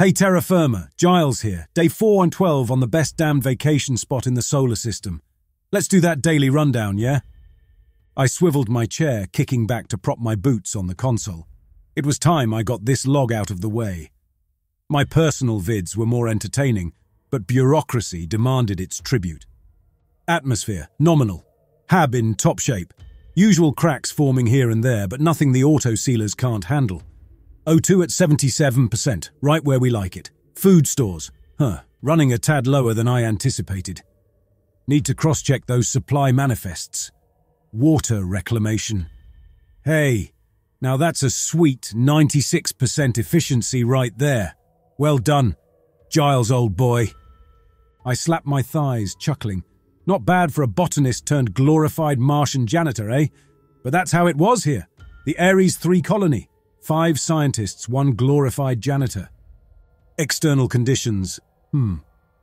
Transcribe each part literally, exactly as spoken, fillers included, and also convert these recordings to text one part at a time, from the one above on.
Hey Terra Firma, Giles here, day four and twelve on the best damned vacation spot in the solar system. Let's do that daily rundown, yeah? I swiveled my chair, kicking back to prop my boots on the console. It was time I got this log out of the way. My personal vids were more entertaining, but bureaucracy demanded its tribute. Atmosphere, nominal. Hab in top shape. Usual cracks forming here and there, but nothing the auto sealers can't handle. O two at seventy-seven percent, right where we like it. Food stores, huh, running a tad lower than I anticipated. Need to cross-check those supply manifests. Water reclamation. Hey, now that's a sweet ninety-six percent efficiency right there. Well done, Giles, old boy. I slapped my thighs, chuckling. Not bad for a botanist turned glorified Martian janitor, eh? But that's how it was here. The Ares three colony. Five scientists, one glorified janitor. External conditions. Hmm.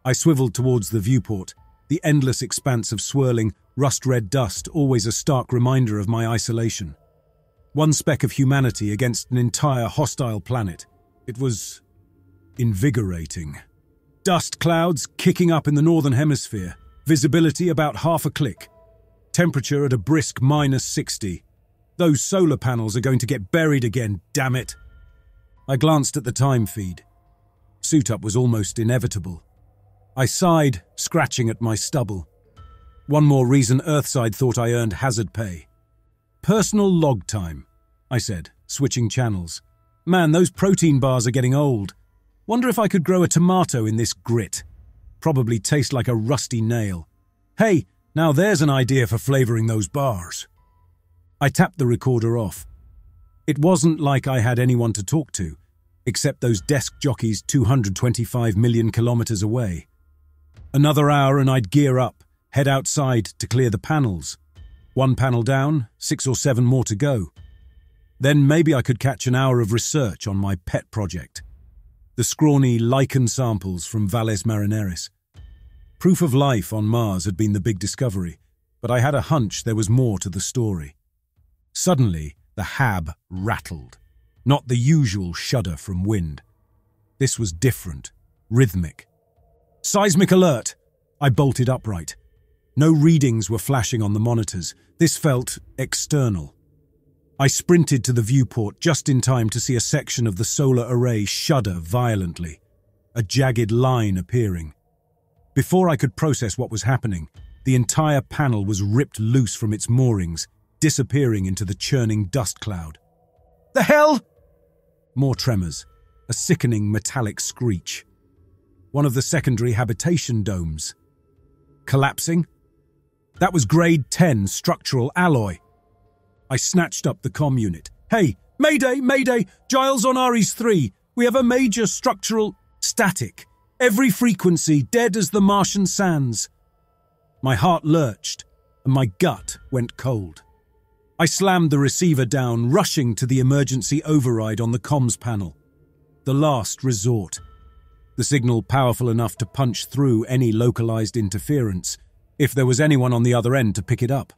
I swiveled towards the viewport, the endless expanse of swirling, rust-red dust, always a stark reminder of my isolation. One speck of humanity against an entire hostile planet. It was invigorating. Dust clouds kicking up in the northern hemisphere. Visibility about half a click. Temperature at a brisk minus sixty. Those solar panels are going to get buried again, damn it. I glanced at the time feed. Suit-up was almost inevitable. I sighed, scratching at my stubble. One more reason Earthside thought I earned hazard pay. Personal log time, I said, switching channels. Man, those protein bars are getting old. Wonder if I could grow a tomato in this grit. Probably taste like a rusty nail. Hey, now there's an idea for flavoring those bars. I tapped the recorder off. It wasn't like I had anyone to talk to, except those desk jockeys two hundred twenty-five million kilometers away. Another hour and I'd gear up, head outside to clear the panels. One panel down, six or seven more to go. Then maybe I could catch an hour of research on my pet project. The scrawny lichen samples from Valles Marineris. Proof of life on Mars had been the big discovery, but I had a hunch there was more to the story. Suddenly, the Hab rattled. Not the usual shudder from wind. This was different, rhythmic. Seismic alert! I bolted upright. No readings were flashing on the monitors. This felt external. I sprinted to the viewport just in time to see a section of the solar array shudder violently, a jagged line appearing. Before I could process what was happening, the entire panel was ripped loose from its moorings, disappearing into the churning dust cloud. The hell? More tremors, a sickening metallic screech. One of the secondary habitation domes. Collapsing? That was grade ten structural alloy. I snatched up the comm unit. Hey, Mayday, Mayday, Giles on Ares three. We have a major structural static. Every frequency dead as the Martian sands. My heart lurched and my gut went cold. I slammed the receiver down, rushing to the emergency override on the comms panel. The last resort. The signal powerful enough to punch through any localized interference, if there was anyone on the other end to pick it up.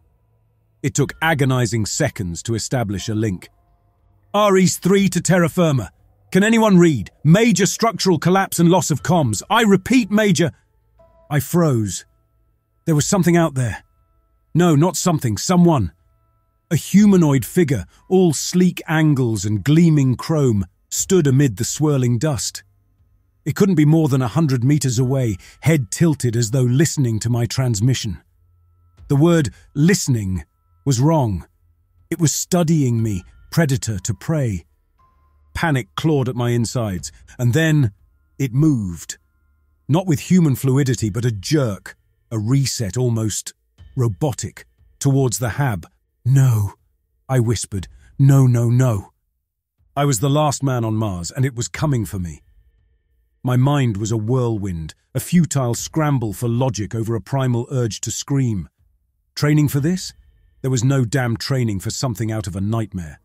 It took agonizing seconds to establish a link. Ares three to Terra Firma. Can anyone read? Major structural collapse and loss of comms. I repeat, major... I froze. There was something out there. No, not something, someone. A humanoid figure, all sleek angles and gleaming chrome, stood amid the swirling dust. It couldn't be more than a hundred meters away, head tilted as though listening to my transmission. The word listening was wrong. It was studying me, predator to prey. Panic clawed at my insides, and then it moved. Not with human fluidity, but a jerk, a reset, almost robotic, towards the Hab. No, I whispered. No, no, no. I was the last man on Mars, and it was coming for me. My mind was a whirlwind, a futile scramble for logic over a primal urge to scream. Training for this? There was no damn training for something out of a nightmare.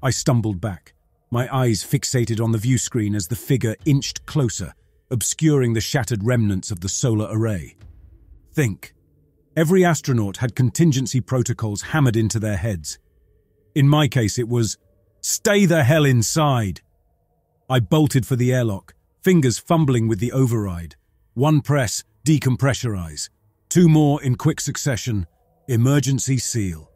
I stumbled back, my eyes fixated on the view screen as the figure inched closer, obscuring the shattered remnants of the solar array. Think. Every astronaut had contingency protocols hammered into their heads. In my case, it was, stay the hell inside. I bolted for the airlock, fingers fumbling with the override. One press, decompressurize. Two more in quick succession, emergency seal.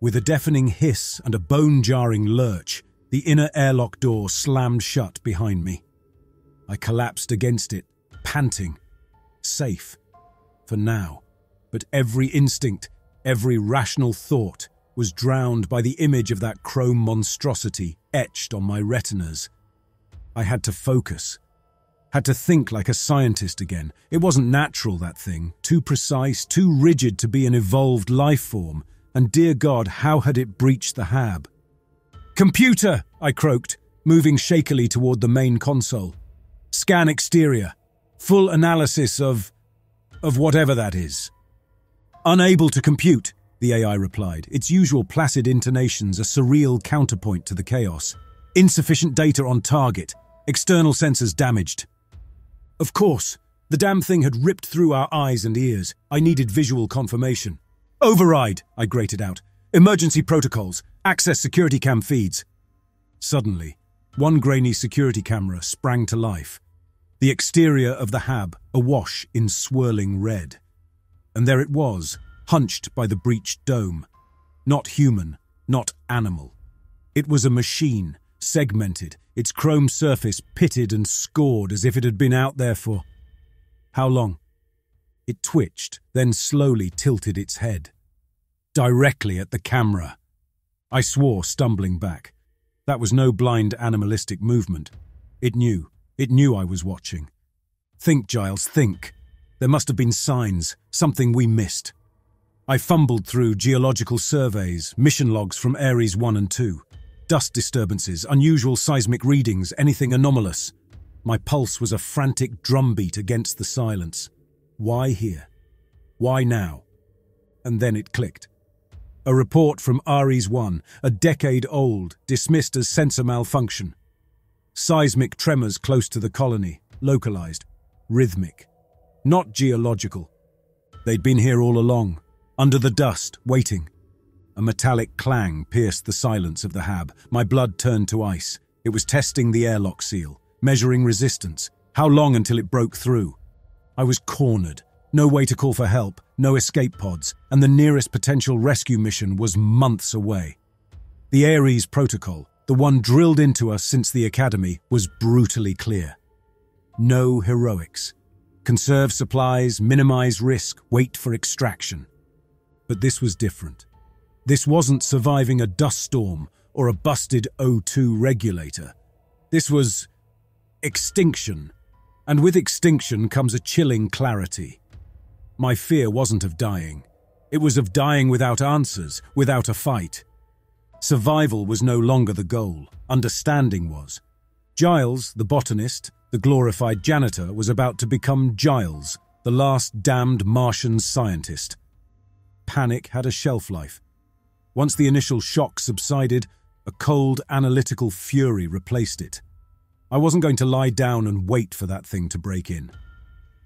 With a deafening hiss and a bone-jarring lurch, the inner airlock door slammed shut behind me. I collapsed against it, panting. Safe. For now. But every instinct, every rational thought, was drowned by the image of that chrome monstrosity etched on my retinas. I had to focus. Had to think like a scientist again. It wasn't natural, that thing. Too precise, too rigid to be an evolved life form. And dear God, how had it breached the hab? "Computer!" I croaked, moving shakily toward the main console. "Scan exterior. Full analysis of... of whatever that is." "Unable to compute," the A I replied, its usual placid intonations a surreal counterpoint to the chaos. "Insufficient data on target. External sensors damaged." Of course, the damn thing had ripped through our eyes and ears. I needed visual confirmation. "Override!" I grated out. "Emergency protocols. Access security cam feeds." Suddenly, one grainy security camera sprang to life. The exterior of the hab awash in swirling red. And there it was, hunched by the breached dome. Not human, not animal. It was a machine, segmented, its chrome surface pitted and scored as if it had been out there for... how long? It twitched, then slowly tilted its head. Directly at the camera. I swore, stumbling back. That was no blind animalistic movement. It knew. It knew I was watching. Think, Giles, think. There must have been signs, something we missed. I fumbled through geological surveys, mission logs from Ares one and two. Dust disturbances, unusual seismic readings, anything anomalous. My pulse was a frantic drumbeat against the silence. Why here? Why now? And then it clicked. A report from Ares one, a decade old, dismissed as sensor malfunction. Seismic tremors close to the colony, localized, rhythmic, not geological. They'd been here all along, under the dust, waiting. A metallic clang pierced the silence of the hab. My blood turned to ice. It was testing the airlock seal, measuring resistance. How long until it broke through? I was cornered. No way to call for help, no escape pods, and the nearest potential rescue mission was months away. The Ares Protocol, the one drilled into us since the academy, was brutally clear. No heroics. Conserve supplies, minimize risk, wait for extraction. But this was different. This wasn't surviving a dust storm or a busted O two regulator. This was extinction. And with extinction comes a chilling clarity. My fear wasn't of dying. It was of dying without answers, without a fight. Survival was no longer the goal, understanding was. Giles, the botanist, the glorified janitor, was about to become Giles, the last damned Martian scientist. Panic had a shelf life. Once the initial shock subsided, a cold analytical fury replaced it. I wasn't going to lie down and wait for that thing to break in.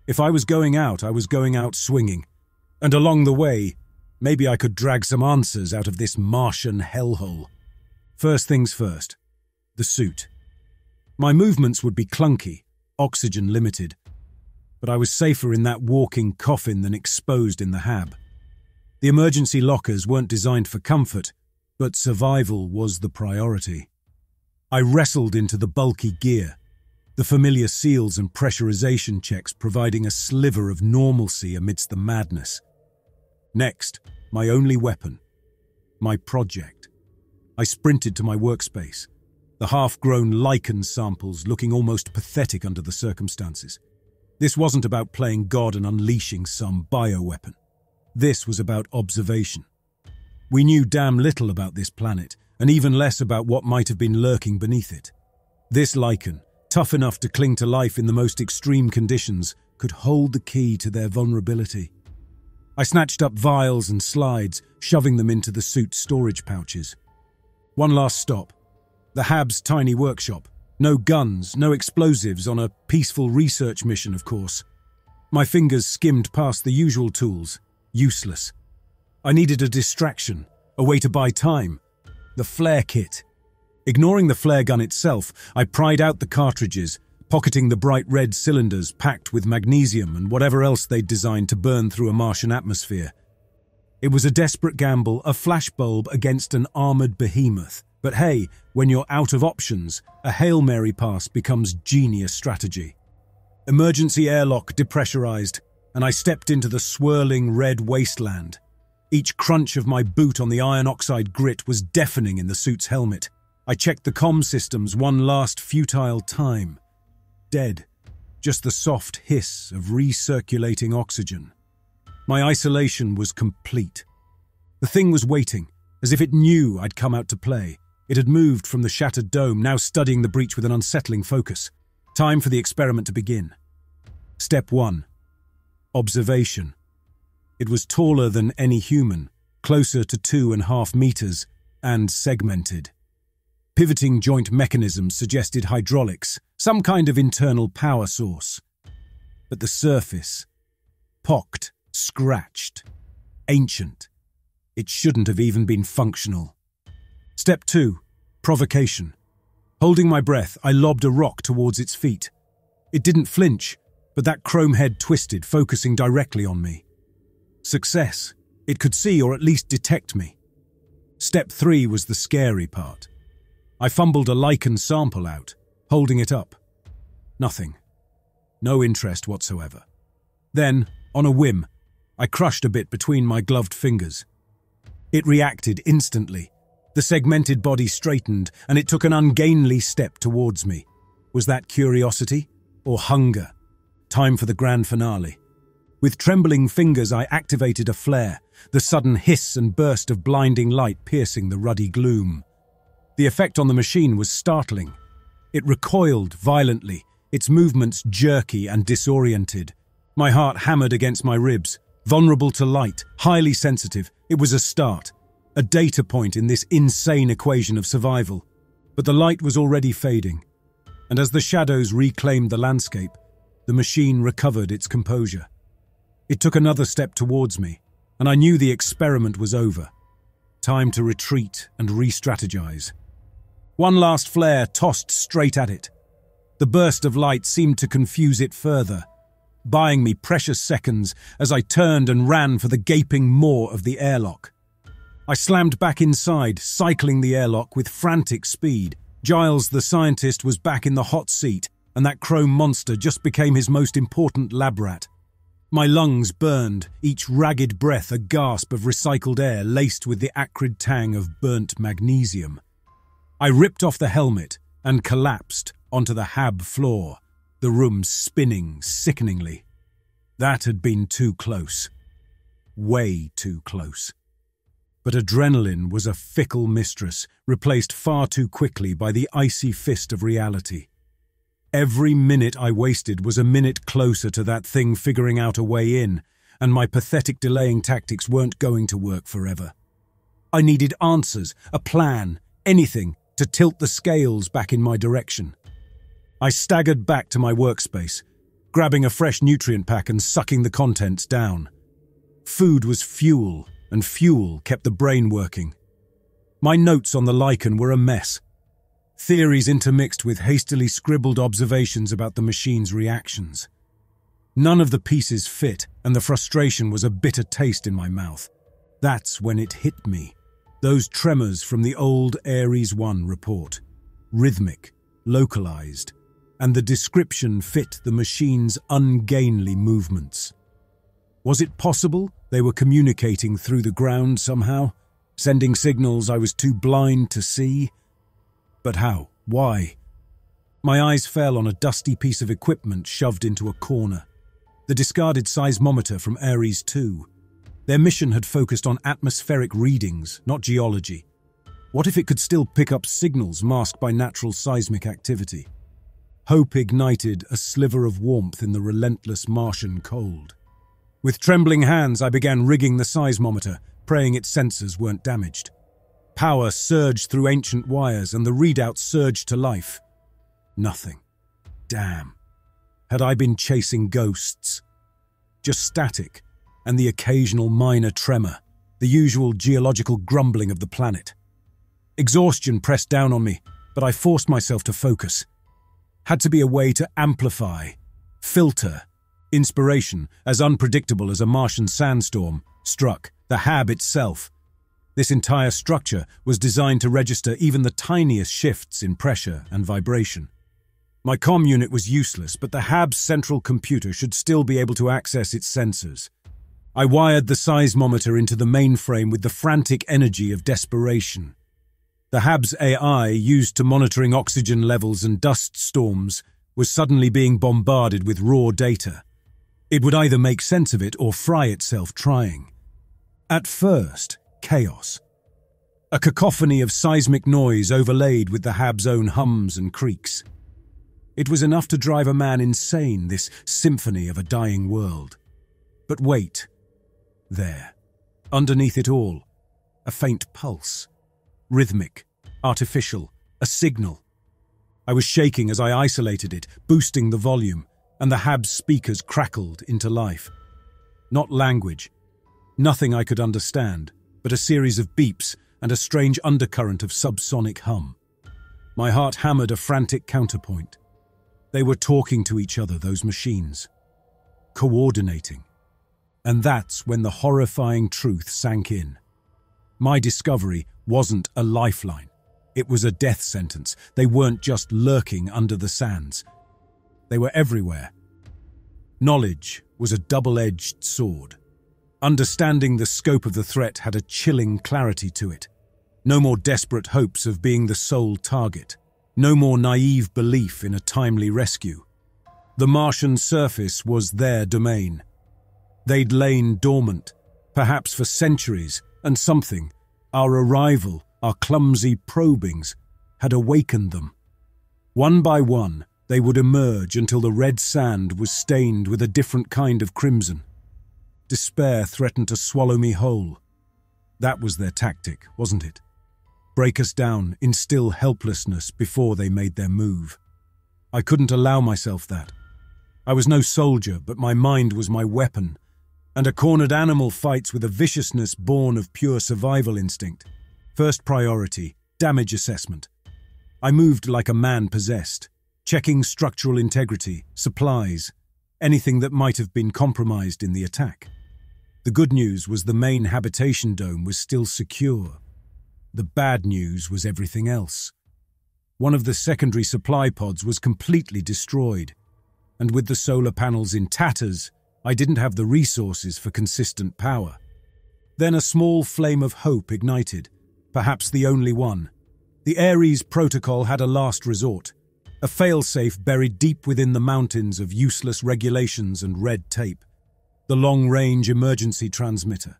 If I was going out, I was going out swinging. And along the way, maybe I could drag some answers out of this Martian hellhole. First things first, the suit. My movements would be clunky, oxygen limited, but I was safer in that walking coffin than exposed in the hab. The emergency lockers weren't designed for comfort, but survival was the priority. I wrestled into the bulky gear, the familiar seals and pressurization checks providing a sliver of normalcy amidst the madness. Next, my only weapon, my project. I sprinted to my workspace, the half-grown lichen samples looking almost pathetic under the circumstances. This wasn't about playing God and unleashing some bioweapon. This was about observation. We knew damn little about this planet, and even less about what might have been lurking beneath it. This lichen, tough enough to cling to life in the most extreme conditions, could hold the key to their vulnerability. I snatched up vials and slides, shoving them into the suit's storage pouches. One last stop. The hab's tiny workshop. No guns, no explosives, on a peaceful research mission, of course. My fingers skimmed past the usual tools. Useless. I needed a distraction, a way to buy time. The flare kit. Ignoring the flare gun itself, I pried out the cartridges, pocketing the bright red cylinders packed with magnesium and whatever else they'd designed to burn through a Martian atmosphere. It was a desperate gamble, a flashbulb against an armoured behemoth. But hey, when you're out of options, a Hail Mary pass becomes genius strategy. Emergency airlock depressurized, and I stepped into the swirling red wasteland. Each crunch of my boot on the iron oxide grit was deafening in the suit's helmet. I checked the comm systems one last futile time. Dead. Just the soft hiss of recirculating oxygen. My isolation was complete. The thing was waiting, as if it knew I'd come out to play. It had moved from the shattered dome, now studying the breach with an unsettling focus. Time for the experiment to begin. Step one. Observation. It was taller than any human, closer to two and a half meters, and segmented. Pivoting joint mechanisms suggested hydraulics, some kind of internal power source. But the surface, pocked, scratched, ancient. It shouldn't have even been functional. Step two, provocation. Holding my breath, I lobbed a rock towards its feet. It didn't flinch, but that chrome head twisted, focusing directly on me. Success. It could see or at least detect me. Step three was the scary part. I fumbled a lichen sample out, holding it up. Nothing. No interest whatsoever. Then, on a whim, I crushed a bit between my gloved fingers. It reacted instantly. The segmented body straightened, and it took an ungainly step towards me. Was that curiosity or hunger? Time for the grand finale. With trembling fingers, I activated a flare, the sudden hiss and burst of blinding light piercing the ruddy gloom. The effect on the machine was startling. It recoiled violently, its movements jerky and disoriented. My heart hammered against my ribs. Vulnerable to light, highly sensitive, it was a start, a data point in this insane equation of survival. But the light was already fading, and as the shadows reclaimed the landscape, the machine recovered its composure. It took another step towards me, and I knew the experiment was over. Time to retreat and re-strategize. One last flare tossed straight at it. The burst of light seemed to confuse it further, buying me precious seconds as I turned and ran for the gaping maw of the airlock. I slammed back inside, cycling the airlock with frantic speed. Giles the scientist was back in the hot seat, and that chrome monster just became his most important lab rat. My lungs burned, each ragged breath a gasp of recycled air laced with the acrid tang of burnt magnesium. I ripped off the helmet and collapsed onto the hab floor, the room spinning sickeningly. That had been too close. Way too close. But adrenaline was a fickle mistress, replaced far too quickly by the icy fist of reality. Every minute I wasted was a minute closer to that thing figuring out a way in, and my pathetic delaying tactics weren't going to work forever. I needed answers, a plan, anything to tilt the scales back in my direction. I staggered back to my workspace, grabbing a fresh nutrient pack and sucking the contents down. Food was fuel, and fuel kept the brain working. My notes on the lichen were a mess. Theories intermixed with hastily scribbled observations about the machine's reactions. None of the pieces fit, and the frustration was a bitter taste in my mouth. That's when it hit me. Those tremors from the old Ares one report. Rhythmic, localized, and the description fit the machine's ungainly movements. Was it possible they were communicating through the ground somehow, sending signals I was too blind to see? But how? Why? My eyes fell on a dusty piece of equipment shoved into a corner. The discarded seismometer from Ares two. Their mission had focused on atmospheric readings, not geology. What if it could still pick up signals masked by natural seismic activity? Hope ignited a sliver of warmth in the relentless Martian cold. With trembling hands, I began rigging the seismometer, praying its sensors weren't damaged. Power surged through ancient wires, and the readout surged to life. Nothing. Damn. Had I been chasing ghosts? Just static, and the occasional minor tremor, the usual geological grumbling of the planet. Exhaustion pressed down on me, but I forced myself to focus. had to be a way to amplify, filter, inspiration as unpredictable as a Martian sandstorm struck the Hab itself. This entire structure was designed to register even the tiniest shifts in pressure and vibration. My comm unit was useless, but the Hab's central computer should still be able to access its sensors. I wired the seismometer into the mainframe with the frantic energy of desperation. The Hab's A I, used to monitoring oxygen levels and dust storms, was suddenly being bombarded with raw data. It would either make sense of it or fry itself trying. At first, chaos. A cacophony of seismic noise overlaid with the Hab's own hums and creaks. It was enough to drive a man insane, this symphony of a dying world. But wait. There, underneath it all, a faint pulse. Rhythmic, artificial, a signal. I was shaking as I isolated it, boosting the volume, and the Hab's speakers crackled into life. Not language. Nothing I could understand, but a series of beeps and a strange undercurrent of subsonic hum. My heart hammered a frantic counterpoint. They were talking to each other, those machines. Coordinating. And that's when the horrifying truth sank in. My discovery wasn't a lifeline. It was a death sentence. They weren't just lurking under the sands. They were everywhere. Knowledge was a double-edged sword. Understanding the scope of the threat had a chilling clarity to it. No more desperate hopes of being the sole target. No more naive belief in a timely rescue. The Martian surface was their domain. They'd lain dormant, perhaps for centuries, and something, our arrival, our clumsy probings, had awakened them. One by one, they would emerge until the red sand was stained with a different kind of crimson. Despair threatened to swallow me whole. That was their tactic, wasn't it? Break us down, instill helplessness before they made their move. I couldn't allow myself that. I was no soldier, but my mind was my weapon, and a cornered animal fights with a viciousness born of pure survival instinct. First priority, damage assessment. I moved like a man possessed, checking structural integrity, supplies, anything that might have been compromised in the attack. The good news was the main habitation dome was still secure. The bad news was everything else. One of the secondary supply pods was completely destroyed, and with the solar panels in tatters, I didn't have the resources for consistent power. Then a small flame of hope ignited, perhaps the only one. The Ares Protocol had a last resort, a failsafe buried deep within the mountains of useless regulations and red tape. The long-range emergency transmitter.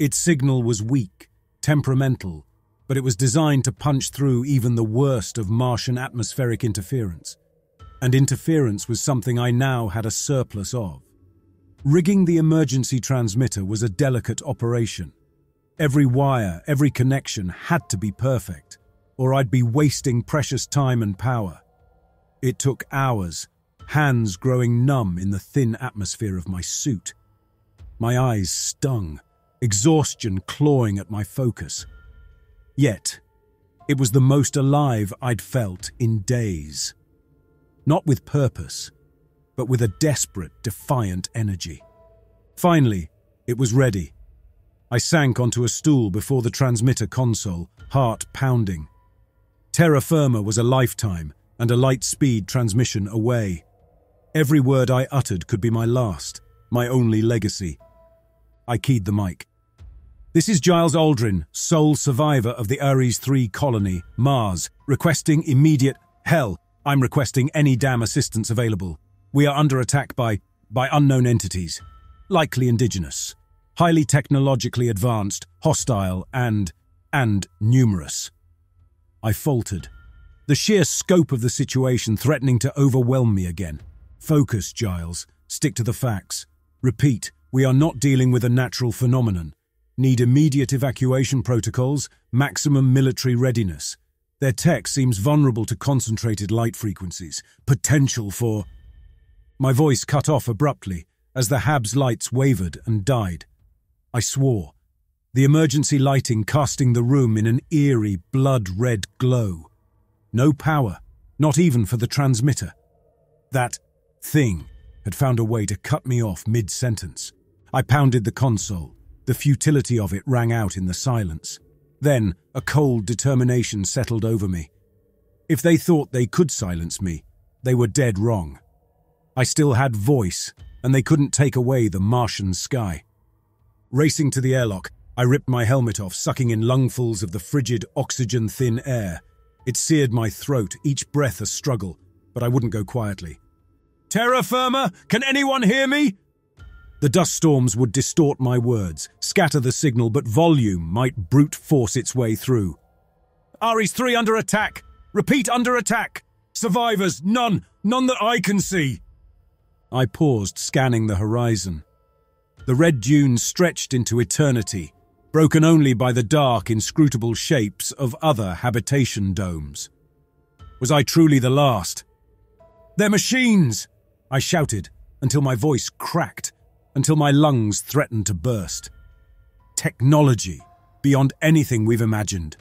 Its signal was weak, temperamental, but it was designed to punch through even the worst of Martian atmospheric interference. And interference was something I now had a surplus of. Rigging the emergency transmitter was a delicate operation. Every wire, every connection had to be perfect, or I'd be wasting precious time and power. It took hours, hands growing numb in the thin atmosphere of my suit. My eyes stung, exhaustion clawing at my focus. Yet, it was the most alive I'd felt in days. Not with purpose, but with a desperate, defiant energy. Finally, it was ready. I sank onto a stool before the transmitter console, heart pounding. Terra firma was a lifetime, and a light-speed transmission away. Every word I uttered could be my last, my only legacy. I keyed the mic. "This is Giles Aldrin, sole survivor of the Ares three colony, Mars, requesting immediate... Hell, I'm requesting any damn assistance available. We are under attack by... by unknown entities. Likely indigenous. Highly technologically advanced, hostile, and... and numerous." I faltered. The sheer scope of the situation threatening to overwhelm me again. Focus, Giles. Stick to the facts. Repeat, we are not dealing with a natural phenomenon. Need immediate evacuation protocols, maximum military readiness. Their tech seems vulnerable to concentrated light frequencies. Potential for... My voice cut off abruptly as the Hab's lights wavered and died. I swore, the emergency lighting casting the room in an eerie blood-red glow. No power, not even for the transmitter. That thing had found a way to cut me off mid-sentence. I pounded the console. The futility of it rang out in the silence. Then a cold determination settled over me. If they thought they could silence me, they were dead wrong. I still had voice, and they couldn't take away the Martian sky. Racing to the airlock, I ripped my helmet off, sucking in lungfuls of the frigid, oxygen-thin air. It seared my throat, each breath a struggle, but I wouldn't go quietly. "Terra firma, can anyone hear me?" The dust storms would distort my words, scatter the signal, but volume might brute force its way through. Ares three under attack. Repeat, under attack. Survivors, none. None that I can see. I paused, scanning the horizon. The red dunes stretched into eternity, broken only by the dark, inscrutable shapes of other habitation domes. Was I truly the last? "They're machines!" I shouted, until my voice cracked, until my lungs threatened to burst. Technology, beyond anything we've imagined.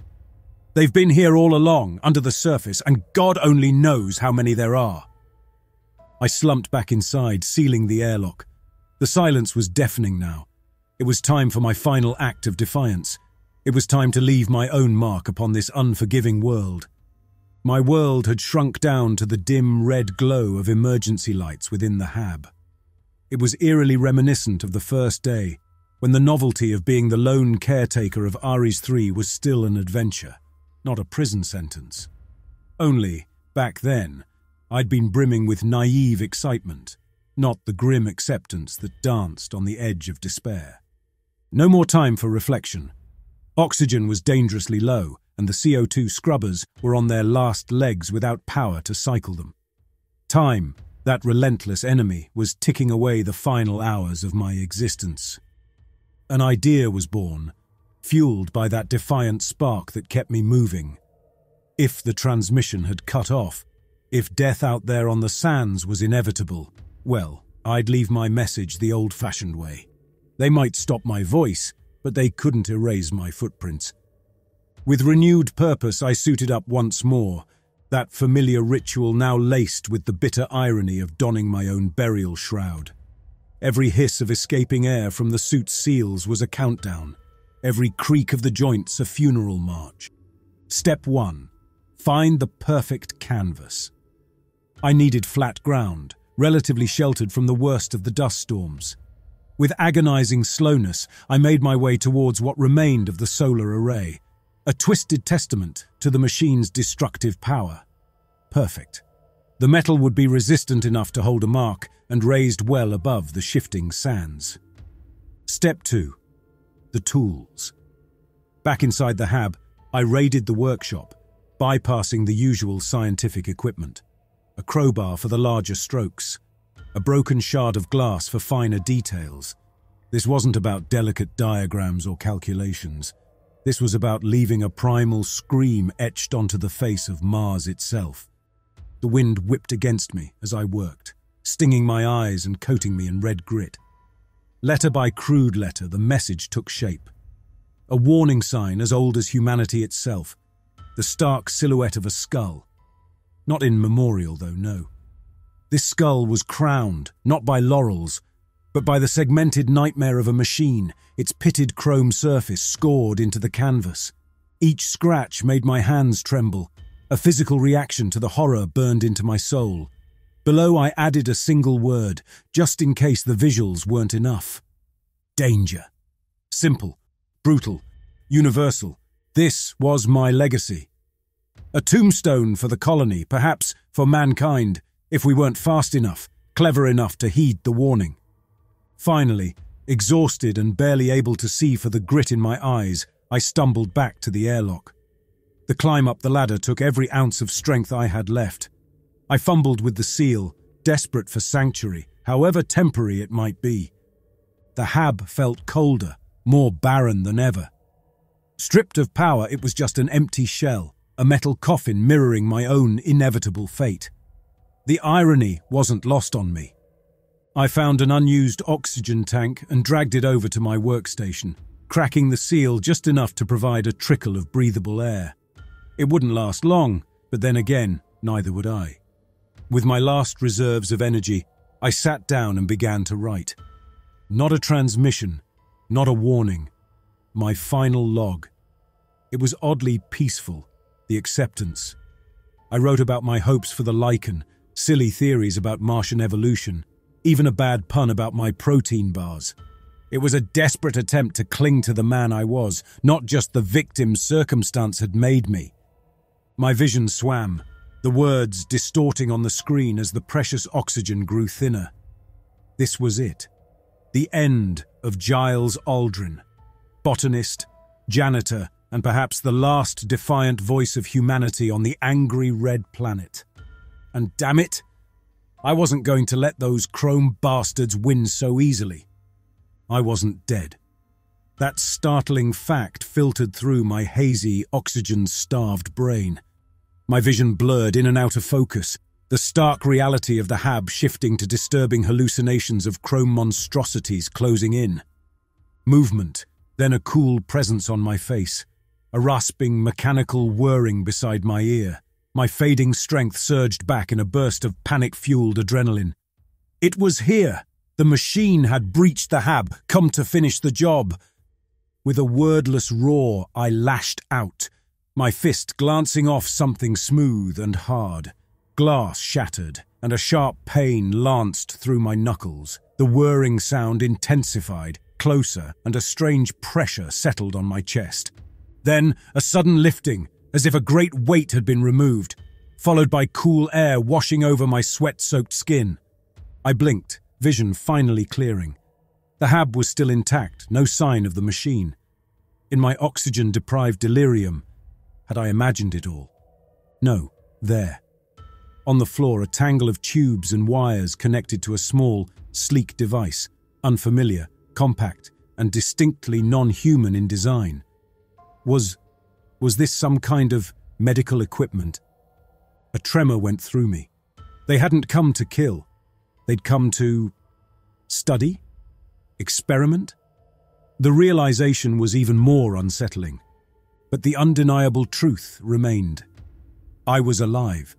They've been here all along, under the surface, and God only knows how many there are. I slumped back inside, sealing the airlock. The silence was deafening now. It was time for my final act of defiance. It was time to leave my own mark upon this unforgiving world. My world had shrunk down to the dim red glow of emergency lights within the hab. It was eerily reminiscent of the first day, when the novelty of being the lone caretaker of Ares three was still an adventure, not a prison sentence. Only, back then, I'd been brimming with naive excitement, not the grim acceptance that danced on the edge of despair. No more time for reflection. Oxygen was dangerously low, and the C O two scrubbers were on their last legs without power to cycle them. Time, that relentless enemy, was ticking away the final hours of my existence. An idea was born, fueled by that defiant spark that kept me moving. If the transmission had cut off, if death out there on the sands was inevitable, well, I'd leave my message the old-fashioned way. They might stop my voice, but they couldn't erase my footprints. With renewed purpose, I suited up once more, that familiar ritual now laced with the bitter irony of donning my own burial shroud. Every hiss of escaping air from the suit's seals was a countdown, every creak of the joints a funeral march. Step one, find the perfect canvas. I needed flat ground, relatively sheltered from the worst of the dust storms. With agonizing slowness, I made my way towards what remained of the solar array. A twisted testament to the machine's destructive power. Perfect. The metal would be resistant enough to hold a mark and raised well above the shifting sands. Step two. The tools. Back inside the hab, I raided the workshop, bypassing the usual scientific equipment. A crowbar for the larger strokes. A broken shard of glass for finer details. This wasn't about delicate diagrams or calculations. This was about leaving a primal scream etched onto the face of Mars itself. The wind whipped against me as I worked, stinging my eyes and coating me in red grit. Letter by crude letter, the message took shape. A warning sign as old as humanity itself, the stark silhouette of a skull. Not in memorial, though, no. This skull was crowned, not by laurels, but by the segmented nightmare of a machine, its pitted chrome surface scored into the canvas. Each scratch made my hands tremble, a physical reaction to the horror burned into my soul. Below, I added a single word, just in case the visuals weren't enough. Danger. Simple, brutal, universal. This was my legacy. A tombstone for the colony, perhaps for mankind, if we weren't fast enough, clever enough to heed the warning. Finally, exhausted and barely able to see for the grit in my eyes, I stumbled back to the airlock. The climb up the ladder took every ounce of strength I had left. I fumbled with the seal, desperate for sanctuary, however temporary it might be. The hab felt colder, more barren than ever. Stripped of power, it was just an empty shell, a metal coffin mirroring my own inevitable fate. The irony wasn't lost on me. I found an unused oxygen tank and dragged it over to my workstation, cracking the seal just enough to provide a trickle of breathable air. It wouldn't last long, but then again, neither would I. With my last reserves of energy, I sat down and began to write. Not a transmission, not a warning. My final log. It was oddly peaceful, the acceptance. I wrote about my hopes for the lichen, silly theories about Martian evolution, even a bad pun about my protein bars. It was a desperate attempt to cling to the man I was, not just the victim circumstance had made me. My vision swam, the words distorting on the screen as the precious oxygen grew thinner. This was it. The end of Giles Aldrin, botanist, janitor, and perhaps the last defiant voice of humanity on the angry red planet. And damn it, I wasn't going to let those chrome bastards win so easily. I wasn't dead. That startling fact filtered through my hazy, oxygen-starved brain. My vision blurred in and out of focus, the stark reality of the hab shifting to disturbing hallucinations of chrome monstrosities closing in. Movement, then a cool presence on my face, a rasping, mechanical whirring beside my ear. My fading strength surged back in a burst of panic-fueled adrenaline. It was here! The machine had breached the hab, come to finish the job. With a wordless roar, I lashed out, my fist glancing off something smooth and hard. Glass shattered, and a sharp pain lanced through my knuckles. The whirring sound intensified, closer, and a strange pressure settled on my chest. Then, a sudden lifting, as if a great weight had been removed, followed by cool air washing over my sweat-soaked skin. I blinked, vision finally clearing. The hab was still intact, no sign of the machine. In my oxygen-deprived delirium, had I imagined it all? No, there. On the floor, a tangle of tubes and wires connected to a small, sleek device, unfamiliar, compact, and distinctly non-human in design. Was... Was this some kind of medical equipment? A tremor went through me. They hadn't come to kill. They'd come to... study? Experiment? The realization was even more unsettling. But the undeniable truth remained. I was alive.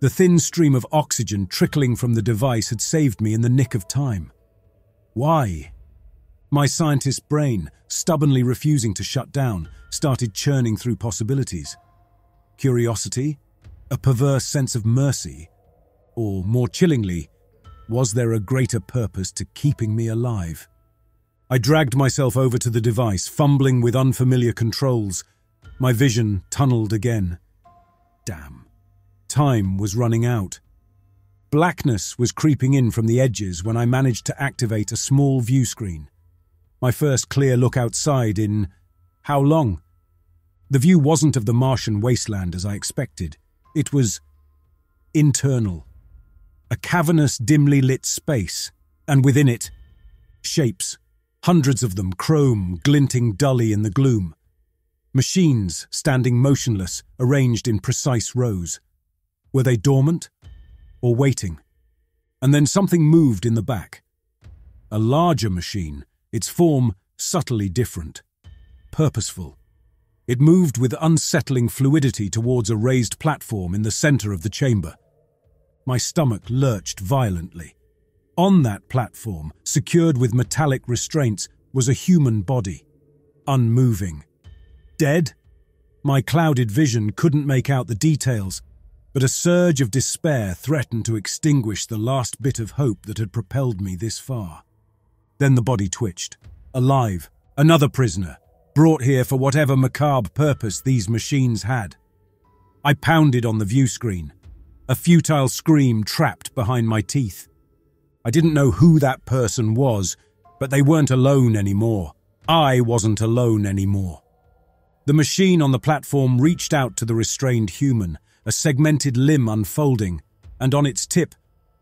The thin stream of oxygen trickling from the device had saved me in the nick of time. Why? My scientist's brain, stubbornly refusing to shut down, started churning through possibilities. Curiosity? A perverse sense of mercy? Or, more chillingly, was there a greater purpose to keeping me alive? I dragged myself over to the device, fumbling with unfamiliar controls. My vision tunneled again. Damn. Time was running out. Blackness was creeping in from the edges when I managed to activate a small view screen. My first clear look outside in... how long? The view wasn't of the Martian wasteland as I expected. It was... internal. A cavernous, dimly lit space, and within it... shapes. Hundreds of them, chrome, glinting dully in the gloom. Machines standing motionless, arranged in precise rows. Were they dormant? Or waiting? And then something moved in the back. A larger machine... its form subtly different, purposeful. It moved with unsettling fluidity towards a raised platform in the center of the chamber. My stomach lurched violently. On that platform, secured with metallic restraints, was a human body, unmoving. Dead? My clouded vision couldn't make out the details, but a surge of despair threatened to extinguish the last bit of hope that had propelled me this far. Then the body twitched. Alive. Another prisoner, brought here for whatever macabre purpose these machines had. I pounded on the view screen, a futile scream trapped behind my teeth. I didn't know who that person was, but they weren't alone anymore. I wasn't alone anymore. The machine on the platform reached out to the restrained human, a segmented limb unfolding, and on its tip,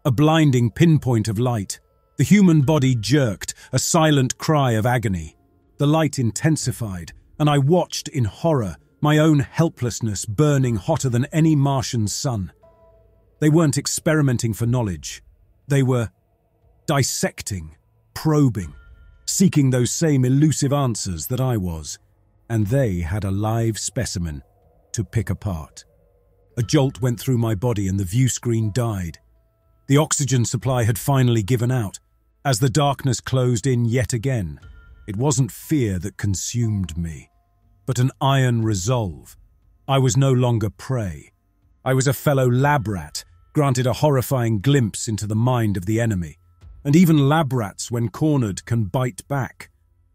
a blinding pinpoint of light. The human body jerked, a silent cry of agony. The light intensified, and I watched in horror, my own helplessness burning hotter than any Martian sun. They weren't experimenting for knowledge. They were dissecting, probing, seeking those same elusive answers that I was. And they had a live specimen to pick apart. A jolt went through my body and the view screen died. The oxygen supply had finally given out, as the darkness closed in yet again. It wasn't fear that consumed me, but an iron resolve. I was no longer prey. I was a fellow lab rat, granted a horrifying glimpse into the mind of the enemy. And even lab rats, when cornered, can bite back.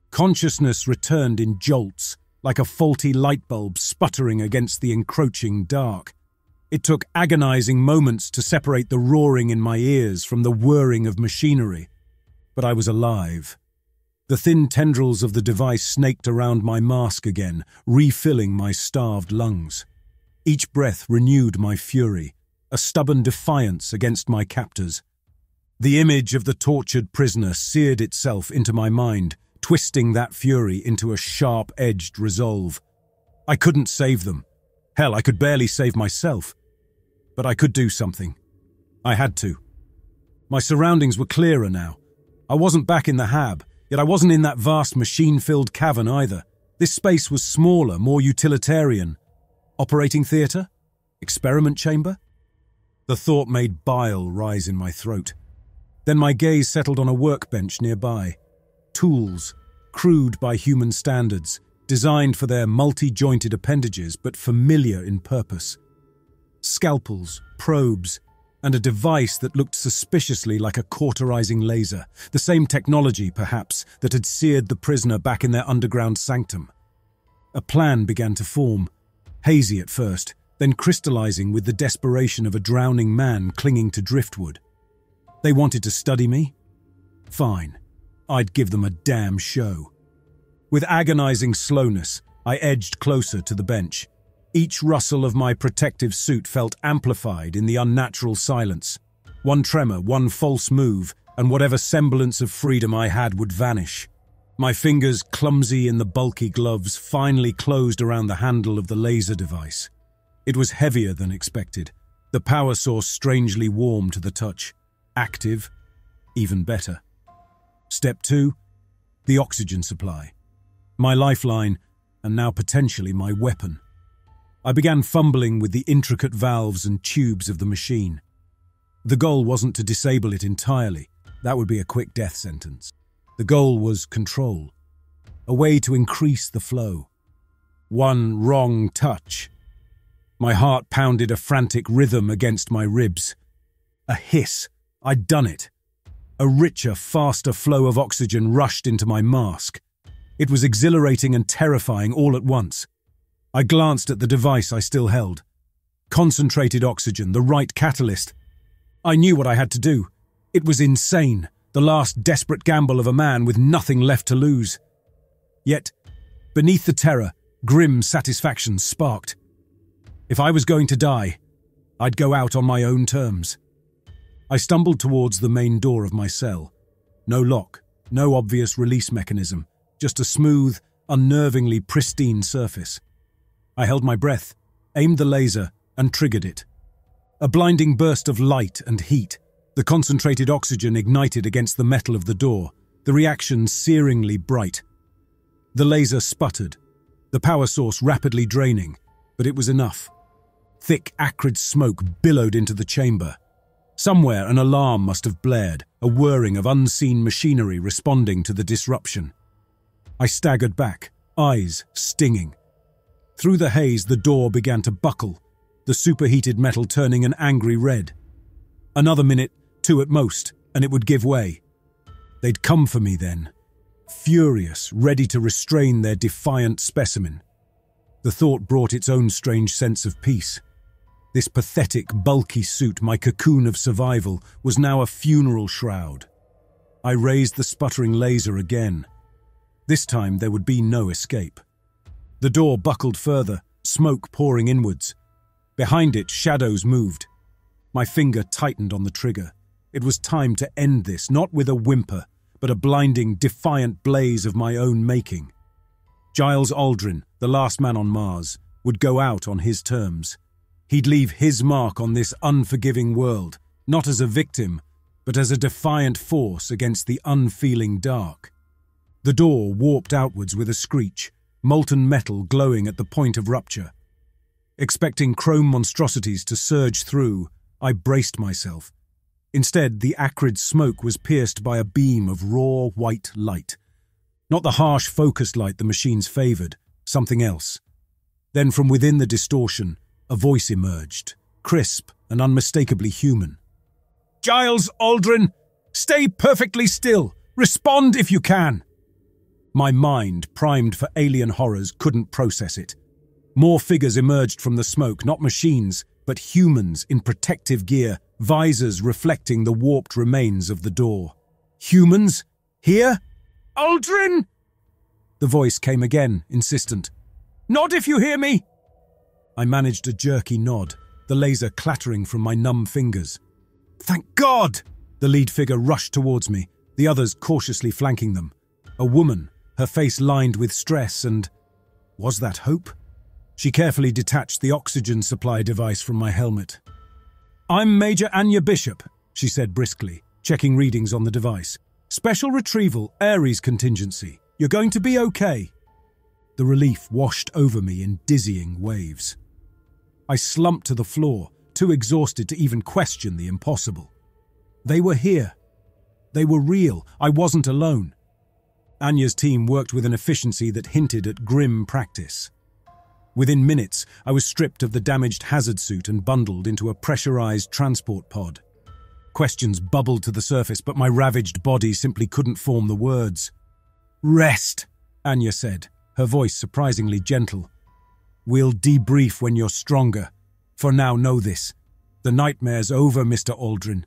Consciousness returned in jolts, like a faulty light bulb sputtering against the encroaching dark. It took agonizing moments to separate the roaring in my ears from the whirring of machinery. But I was alive. The thin tendrils of the device snaked around my mask again, refilling my starved lungs. Each breath renewed my fury, a stubborn defiance against my captors. The image of the tortured prisoner seared itself into my mind, twisting that fury into a sharp-edged resolve. I couldn't save them. Hell, I could barely save myself. But I could do something. I had to. My surroundings were clearer now. I wasn't back in the hab. Yet I wasn't in that vast machine-filled cavern either. This space was smaller, more utilitarian. Operating theatre? Experiment chamber? The thought made bile rise in my throat. Then my gaze settled on a workbench nearby. Tools, crude by human standards, designed for their multi-jointed appendages but familiar in purpose. Scalpels, probes, and a device that looked suspiciously like a cauterizing laser, the same technology, perhaps, that had seared the prisoner back in their underground sanctum. A plan began to form, hazy at first, then crystallizing with the desperation of a drowning man clinging to driftwood. They wanted to study me? Fine. I'd give them a damn show. With agonizing slowness, I edged closer to the bench. Each rustle of my protective suit felt amplified in the unnatural silence. One tremor, one false move, and whatever semblance of freedom I had would vanish. My fingers, clumsy in the bulky gloves, finally closed around the handle of the laser device. It was heavier than expected, the power source strangely warm to the touch. Active, even better. Step two, the oxygen supply. My lifeline, and now potentially my weapon. I began fumbling with the intricate valves and tubes of the machine. The goal wasn't to disable it entirely. That would be a quick death sentence. The goal was control, a way to increase the flow. One wrong touch. My heart pounded a frantic rhythm against my ribs. A hiss. I'd done it. A richer, faster flow of oxygen rushed into my mask. It was exhilarating and terrifying all at once. I glanced at the device I still held. Concentrated oxygen, the right catalyst. I knew what I had to do. It was insane, the last desperate gamble of a man with nothing left to lose. Yet, beneath the terror, grim satisfaction sparked. If I was going to die, I'd go out on my own terms. I stumbled towards the main door of my cell. No lock, no obvious release mechanism, just a smooth, unnervingly pristine surface. I held my breath, aimed the laser, and triggered it. A blinding burst of light and heat. The concentrated oxygen ignited against the metal of the door, the reaction searingly bright. The laser sputtered, the power source rapidly draining, but it was enough. Thick, acrid smoke billowed into the chamber. Somewhere an alarm must have blared, a whirring of unseen machinery responding to the disruption. I staggered back, eyes stinging. Through the haze, the door began to buckle, the superheated metal turning an angry red. Another minute, two at most, and it would give way. They'd come for me then, furious, ready to restrain their defiant specimen. The thought brought its own strange sense of peace. This pathetic, bulky suit, my cocoon of survival, was now a funeral shroud. I raised the sputtering laser again. This time there would be no escape. The door buckled further, smoke pouring inwards. Behind it, shadows moved. My finger tightened on the trigger. It was time to end this, not with a whimper, but a blinding, defiant blaze of my own making. Giles Aldrin, the last man on Mars, would go out on his terms. He'd leave his mark on this unforgiving world, not as a victim, but as a defiant force against the unfeeling dark. The door warped outwards with a screech, molten metal glowing at the point of rupture. Expecting chrome monstrosities to surge through, I braced myself. Instead, the acrid smoke was pierced by a beam of raw white light. Not the harsh focused light the machines favoured, something else. Then from within the distortion, a voice emerged, crisp and unmistakably human. "Giles Aldrin, stay perfectly still. Respond if you can." My mind, primed for alien horrors, couldn't process it. More figures emerged from the smoke, not machines, but humans in protective gear, visors reflecting the warped remains of the door. "Humans? Here? Aldrin!" The voice came again, insistent. "Nod if you hear me!" I managed a jerky nod, the laser clattering from my numb fingers. "Thank God!" The lead figure rushed towards me, the others cautiously flanking them. A woman, her face lined with stress and... was that hope? She carefully detached the oxygen supply device from my helmet. "I'm Major Anya Bishop," she said briskly, checking readings on the device. "Special retrieval, Ares contingency. You're going to be okay." The relief washed over me in dizzying waves. I slumped to the floor, too exhausted to even question the impossible. They were here. They were real. I wasn't alone. Anya's team worked with an efficiency that hinted at grim practice. Within minutes, I was stripped of the damaged hazard suit and bundled into a pressurized transport pod. Questions bubbled to the surface, but my ravaged body simply couldn't form the words. "Rest," Anya said, her voice surprisingly gentle. "We'll debrief when you're stronger. For now, know this. The nightmare's over, Mister Aldrin.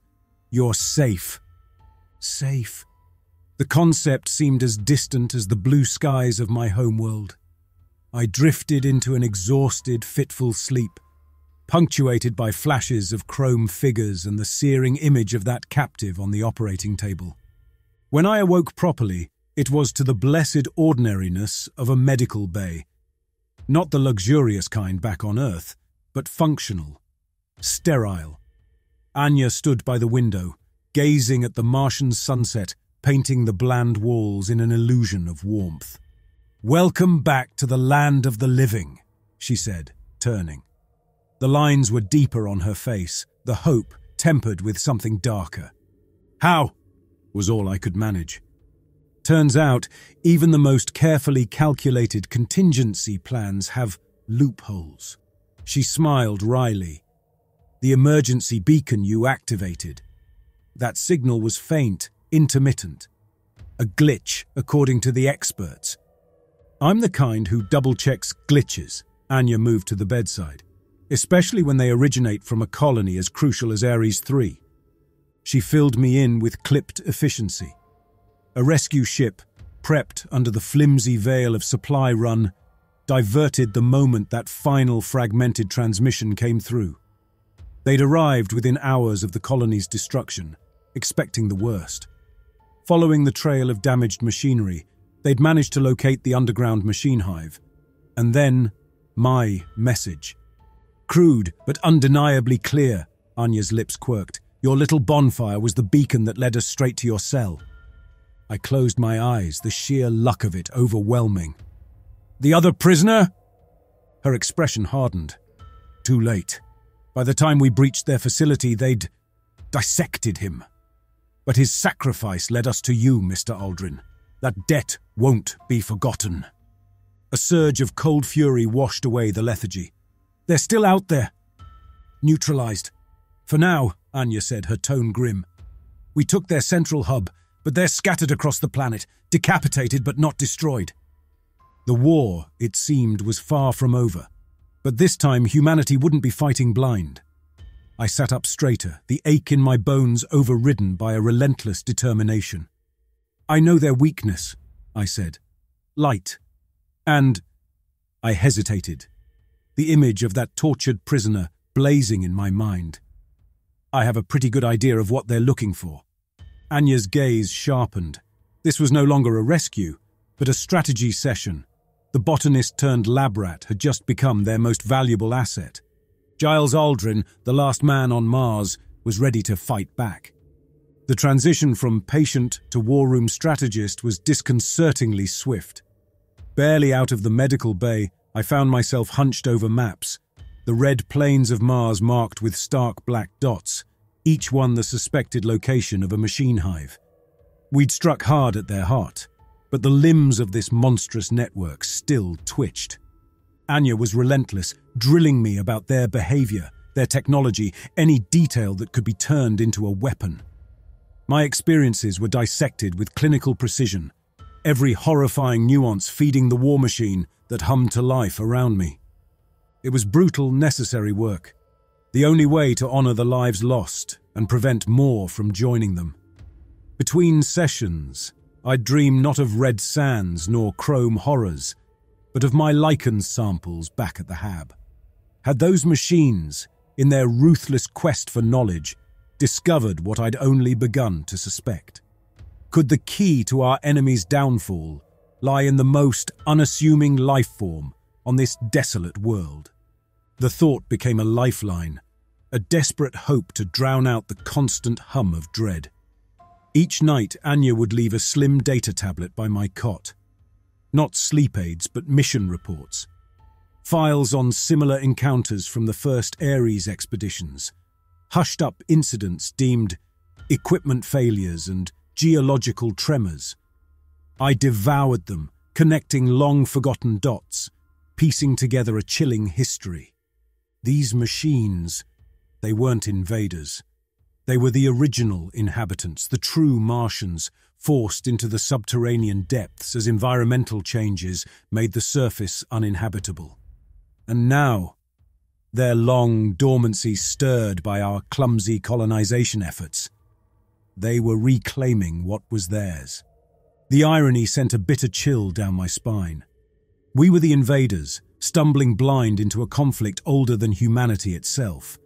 You're safe." Safe. The concept seemed as distant as the blue skies of my homeworld. I drifted into an exhausted, fitful sleep, punctuated by flashes of chrome figures and the searing image of that captive on the operating table. When I awoke properly, it was to the blessed ordinariness of a medical bay. Not the luxurious kind back on Earth, but functional, sterile. Anya stood by the window, gazing at the Martian sunset, painting the bland walls in an illusion of warmth. "Welcome back to the land of the living," she said, turning. The lines were deeper on her face, the hope tempered with something darker. "How?" was all I could manage. Turns out, even the most carefully calculated contingency plans have loopholes. She smiled wryly. "The emergency beacon you activated. That signal was faint, intermittent. A glitch, according to the experts. I'm the kind who double-checks glitches," Anya moved to the bedside, "especially when they originate from a colony as crucial as Ares three. She filled me in with clipped efficiency. A rescue ship, prepped under the flimsy veil of supply run, diverted the moment that final fragmented transmission came through. They'd arrived within hours of the colony's destruction, expecting the worst. Following the trail of damaged machinery, they'd managed to locate the underground machine hive. And then, my message. Crude, but undeniably clear," Anya's lips quirked. "Your little bonfire was the beacon that led us straight to your cell." I closed my eyes, the sheer luck of it overwhelming. "The other prisoner?" Her expression hardened. "Too late. By the time we breached their facility, they'd dissected him. But his sacrifice led us to you, Mister Aldrin. That debt won't be forgotten." A surge of cold fury washed away the lethargy. "They're still out there. Neutralized. For now," Anya said, her tone grim. "We took their central hub, but they're scattered across the planet, decapitated but not destroyed." The war, it seemed, was far from over. But this time, humanity wouldn't be fighting blind. I sat up straighter, the ache in my bones overridden by a relentless determination. "I know their weakness," I said. "Light. And..." I hesitated, the image of that tortured prisoner blazing in my mind. "I have a pretty good idea of what they're looking for." Anya's gaze sharpened. This was no longer a rescue, but a strategy session. The botanist turned lab rat had just become their most valuable asset. Giles Aldrin, the last man on Mars, was ready to fight back. The transition from patient to war room strategist was disconcertingly swift. Barely out of the medical bay, I found myself hunched over maps, the red plains of Mars marked with stark black dots, each one the suspected location of a machine hive. We'd struck hard at their heart, but the limbs of this monstrous network still twitched. Anya was relentless, drilling me about their behavior, their technology, any detail that could be turned into a weapon. My experiences were dissected with clinical precision, every horrifying nuance feeding the war machine that hummed to life around me. It was brutal, necessary work, the only way to honor the lives lost and prevent more from joining them. Between sessions, I'd dream not of red sands nor chrome horrors, but of my lichen samples back at the Hab. Had those machines, in their ruthless quest for knowledge, discovered what I'd only begun to suspect? Could the key to our enemy's downfall lie in the most unassuming life form on this desolate world? The thought became a lifeline, a desperate hope to drown out the constant hum of dread. Each night, Anya would leave a slim data tablet by my cot. Not sleep aids, but mission reports. Files on similar encounters from the first Ares expeditions, hushed-up incidents deemed equipment failures and geological tremors. I devoured them, connecting long-forgotten dots, piecing together a chilling history. These machines, they weren't invaders. They were the original inhabitants, the true Martians, forced into the subterranean depths as environmental changes made the surface uninhabitable. And now, their long dormancy stirred by our clumsy colonization efforts, they were reclaiming what was theirs. The irony sent a bitter chill down my spine. We were the invaders, stumbling blind into a conflict older than humanity itself.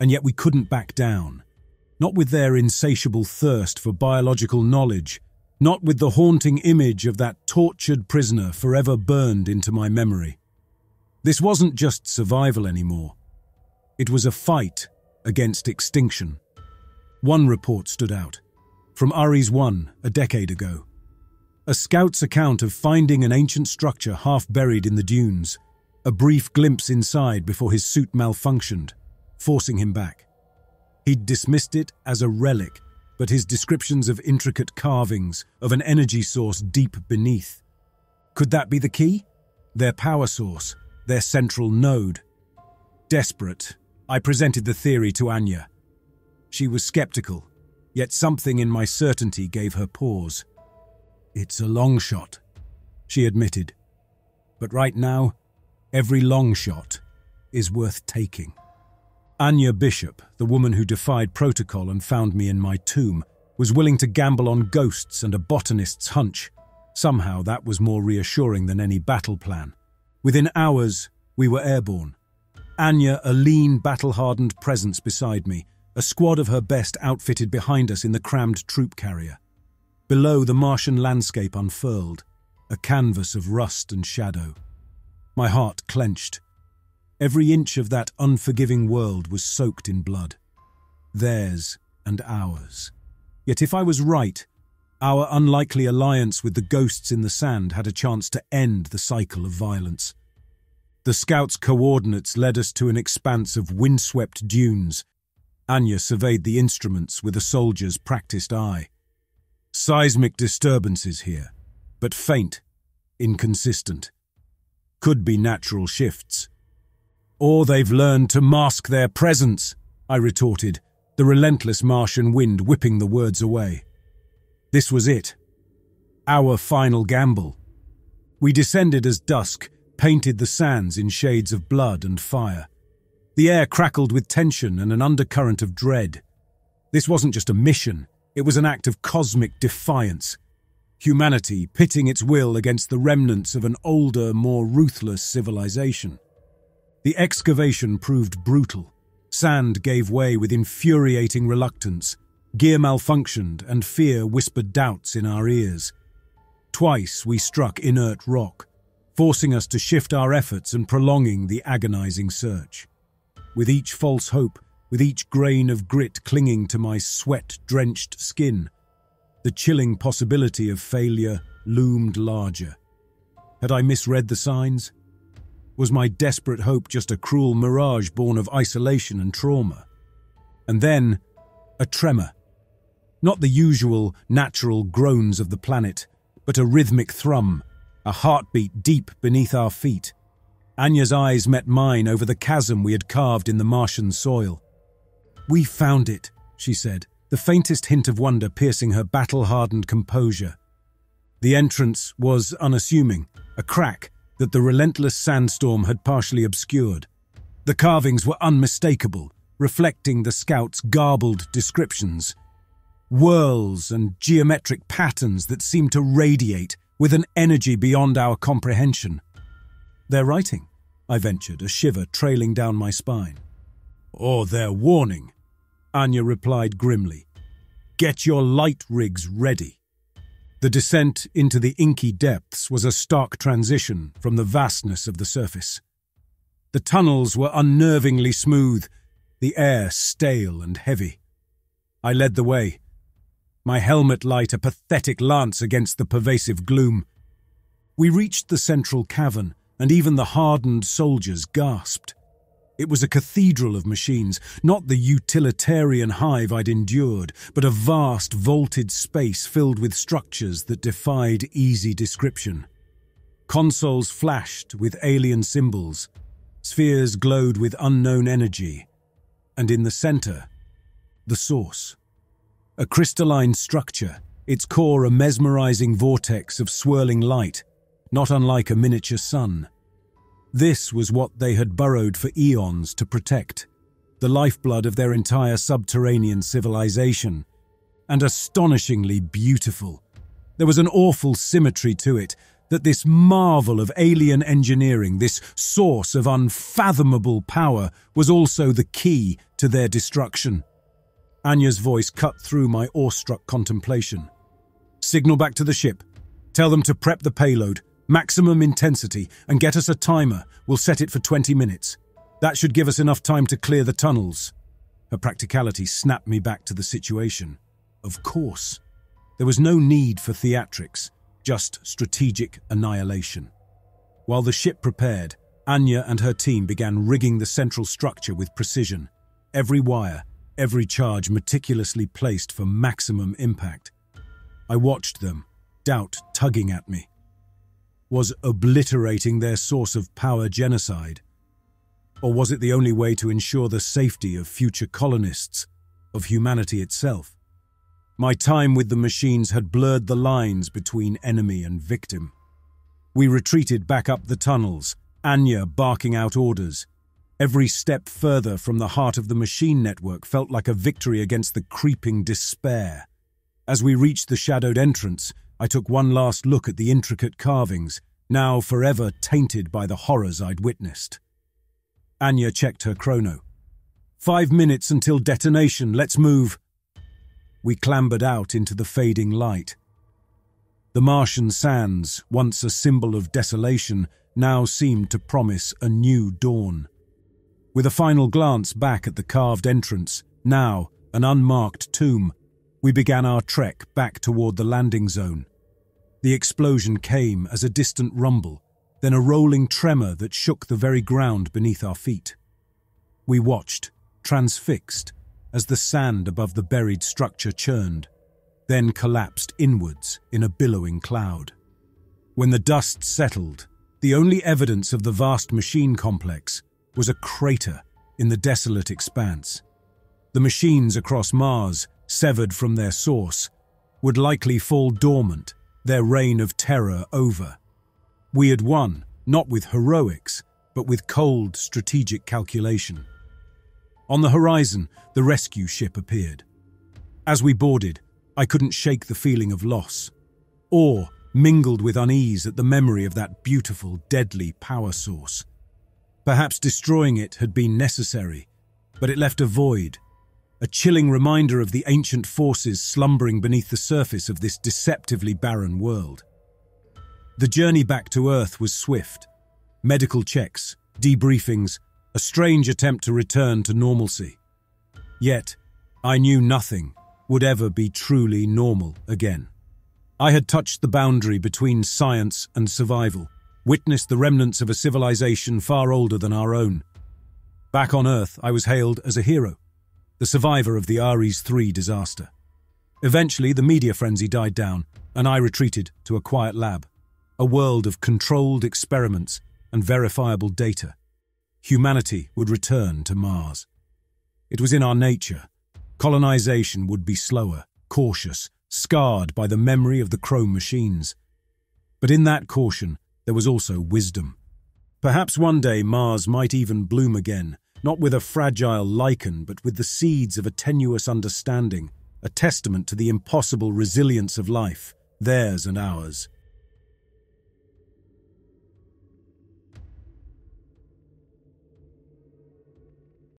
And yet we couldn't back down. Not with their insatiable thirst for biological knowledge, not with the haunting image of that tortured prisoner forever burned into my memory. This wasn't just survival anymore. It was a fight against extinction. One report stood out, from Ares one a decade ago. A scout's account of finding an ancient structure half buried in the dunes, a brief glimpse inside before his suit malfunctioned, forcing him back. He'd dismissed it as a relic, but his descriptions of intricate carvings of an energy source deep beneath. Could that be the key? Their power source? Their central node. Desperate, I presented the theory to Anya. She was skeptical, yet something in my certainty gave her pause. "It's a long shot," she admitted. "But right now, every long shot is worth taking." Anya Bishop, the woman who defied protocol and found me in my tomb, was willing to gamble on ghosts and a botanist's hunch. Somehow that was more reassuring than any battle plan. Within hours, we were airborne. Anya, a lean, battle-hardened presence beside me, a squad of her best outfitted behind us in the crammed troop carrier. Below, the Martian landscape unfurled, a canvas of rust and shadow. My heart clenched. Every inch of that unforgiving world was soaked in blood. Theirs and ours. Yet if I was right, our unlikely alliance with the ghosts in the sand had a chance to end the cycle of violence. The scout's coordinates led us to an expanse of windswept dunes. Anya surveyed the instruments with a soldier's practiced eye. Seismic disturbances here, but faint, inconsistent. Could be natural shifts. Or they've learned to mask their presence, I retorted, the relentless Martian wind whipping the words away. This was it. Our final gamble. We descended as dusk painted the sands in shades of blood and fire. The air crackled with tension and an undercurrent of dread. This wasn't just a mission, it was an act of cosmic defiance. Humanity pitting its will against the remnants of an older, more ruthless civilization. The excavation proved brutal. Sand gave way with infuriating reluctance. Gear malfunctioned, and fear whispered doubts in our ears. Twice we struck inert rock, forcing us to shift our efforts and prolonging the agonizing search. With each false hope, with each grain of grit clinging to my sweat-drenched skin, the chilling possibility of failure loomed larger. Had I misread the signs? Was my desperate hope just a cruel mirage born of isolation and trauma? And then, a tremor. Not the usual, natural groans of the planet, but a rhythmic thrum, a heartbeat deep beneath our feet. Anya's eyes met mine over the chasm we had carved in the Martian soil. "We found it," she said, the faintest hint of wonder piercing her battle-hardened composure. The entrance was unassuming, a crack that the relentless sandstorm had partially obscured. The carvings were unmistakable, reflecting the scout's garbled descriptions. Whirls and geometric patterns that seemed to radiate with an energy beyond our comprehension. "They're writing," I ventured, a shiver trailing down my spine. "Or they're warning," Anya replied grimly. "Get your light rigs ready." The descent into the inky depths was a stark transition from the vastness of the surface. The tunnels were unnervingly smooth, the air stale and heavy. I led the way, my helmet light a pathetic lance against the pervasive gloom. We reached the central cavern, and even the hardened soldiers gasped. It was a cathedral of machines, not the utilitarian hive I'd endured, but a vast, vaulted space filled with structures that defied easy description. Consoles flashed with alien symbols, spheres glowed with unknown energy, and in the center, the source. A crystalline structure, its core a mesmerizing vortex of swirling light, not unlike a miniature sun. This was what they had burrowed for eons to protect, the lifeblood of their entire subterranean civilization. And astonishingly beautiful. There was an awful symmetry to it, that this marvel of alien engineering, this source of unfathomable power, was also the key to their destruction. Anya's voice cut through my awestruck contemplation. "Signal back to the ship. Tell them to prep the payload. Maximum intensity, and get us a timer. We'll set it for twenty minutes. That should give us enough time to clear the tunnels." Her practicality snapped me back to the situation. Of course. There was no need for theatrics, just strategic annihilation. While the ship prepared, Anya and her team began rigging the central structure with precision. Every wire, every charge meticulously placed for maximum impact. I watched them, doubt tugging at me. Was obliterating their source of power genocide? Or was it the only way to ensure the safety of future colonists, of humanity itself? My time with the machines had blurred the lines between enemy and victim. We retreated back up the tunnels, Anya barking out orders. Every step further from the heart of the machine network felt like a victory against the creeping despair. As we reached the shadowed entrance, I took one last look at the intricate carvings, now forever tainted by the horrors I'd witnessed. Anya checked her chrono. "Five minutes until detonation, let's move." We clambered out into the fading light. The Martian sands, once a symbol of desolation, now seemed to promise a new dawn. With a final glance back at the carved entrance, now an unmarked tomb, we began our trek back toward the landing zone. The explosion came as a distant rumble, then a rolling tremor that shook the very ground beneath our feet. We watched, transfixed, as the sand above the buried structure churned, then collapsed inwards in a billowing cloud. When the dust settled, the only evidence of the vast machine complex was a crater in the desolate expanse. The machines across Mars, severed from their source, would likely fall dormant, their reign of terror over. We had won, not with heroics, but with cold strategic calculation. On the horizon, the rescue ship appeared. As we boarded, I couldn't shake the feeling of loss. Awe mingled with unease at the memory of that beautiful, deadly power source. Perhaps destroying it had been necessary, but it left a void, a chilling reminder of the ancient forces slumbering beneath the surface of this deceptively barren world. The journey back to Earth was swift. Medical checks, debriefings, a strange attempt to return to normalcy. Yet, I knew nothing would ever be truly normal again. I had touched the boundary between science and survival, witnessed the remnants of a civilization far older than our own. Back on Earth, I was hailed as a hero, the survivor of the Ares three disaster. Eventually, the media frenzy died down, and I retreated to a quiet lab, a world of controlled experiments and verifiable data. Humanity would return to Mars. It was in our nature. Colonization would be slower, cautious, scarred by the memory of the chrome machines. But in that caution, there was also wisdom. Perhaps one day Mars might even bloom again, not with a fragile lichen, but with the seeds of a tenuous understanding, a testament to the impossible resilience of life, theirs and ours.